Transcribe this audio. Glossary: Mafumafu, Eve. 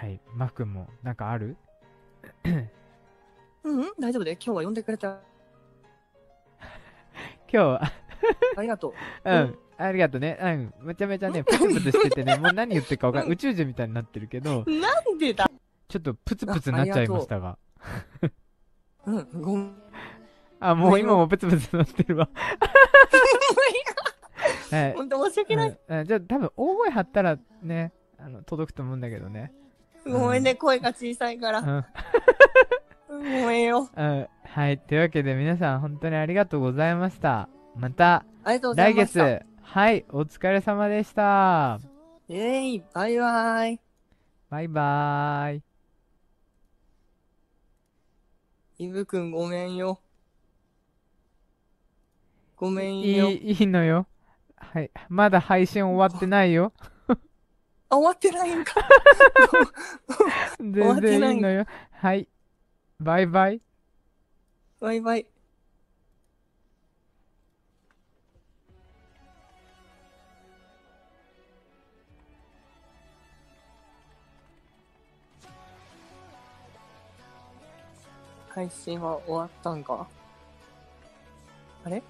はい、マフ君もなんかある？うん、大丈夫で、今日は呼んでくれた。今日はありがとう。うん、ありがとうね。うん、めちゃめちゃね、プツプツしててね、もう何言ってるか分からない、宇宙人みたいになってるけど、なんでだ？ちょっとプツプツなっちゃいましたが。うん、ごめん。あ、もう今もプツプツなってるわ。はい、本当申し訳ない。じゃあ多分大声張ったらね、届くと思うんだけどね。ごめんね、声が小さいから。ごめんよ。はい、というわけで皆さん本当にありがとうございました。また来月、はい、お疲れ様でした。バイバイ。バイバーイ。イブくんごめんよ。ごめんよ。いいのよ。はい、まだ配信終わってないよ。終わってないんか。全然いいのよ。はい。バイバイ。バイバイ。配信は終わったんか。あれ？